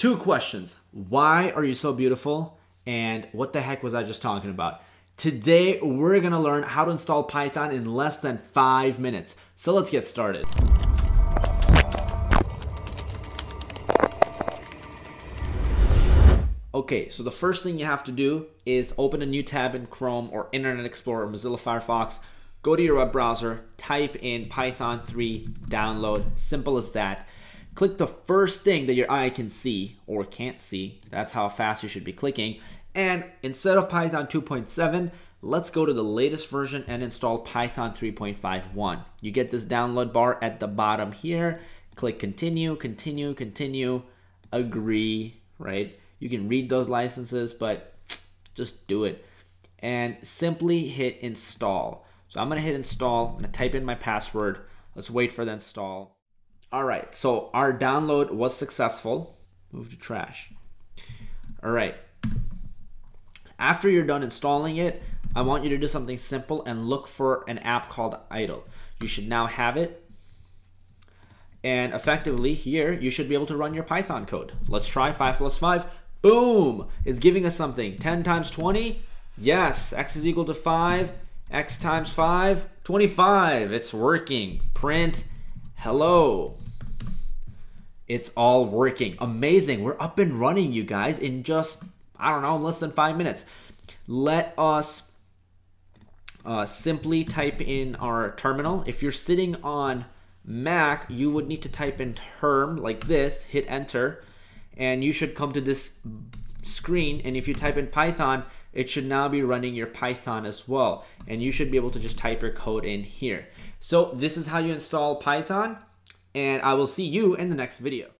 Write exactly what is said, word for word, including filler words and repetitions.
Two questions. Why are you so beautiful? And what the heck was I just talking about? Today, we're gonna learn how to install Python in less than five minutes. So let's get started. Okay, so the first thing you have to do is open a new tab in Chrome or Internet Explorer or Mozilla Firefox. Go to your web browser, type in Python three download, simple as that. Click the first thing that your eye can see or can't see. That's how fast you should be clicking. And instead of Python two point seven, let's go to the latest version and install Python three point five one. You get this download bar at the bottom here. Click continue, continue, continue, agree, right? You can read those licenses, but just do it. And simply hit install. So I'm gonna hit install, I'm gonna type in my password. Let's wait for the install. All right, so our download was successful. Move to trash. All right. After you're done installing it, I want you to do something simple and look for an app called Idle. You should now have it. And effectively here, you should be able to run your Python code. Let's try five plus five. Boom, it's giving us something. ten times twenty, yes, X is equal to five. X times five, twenty-five, it's working. Print, hello. It's all working, amazing. We're up and running, you guys, in just, I don't know, less than five minutes. Let us uh, simply type in our terminal. If you're sitting on Mac, you would need to type in term like this, hit enter, and you should come to this screen. And if you type in Python, it should now be running your Python as well. And you should be able to just type your code in here. So this is how you install Python, and I will see you in the next video.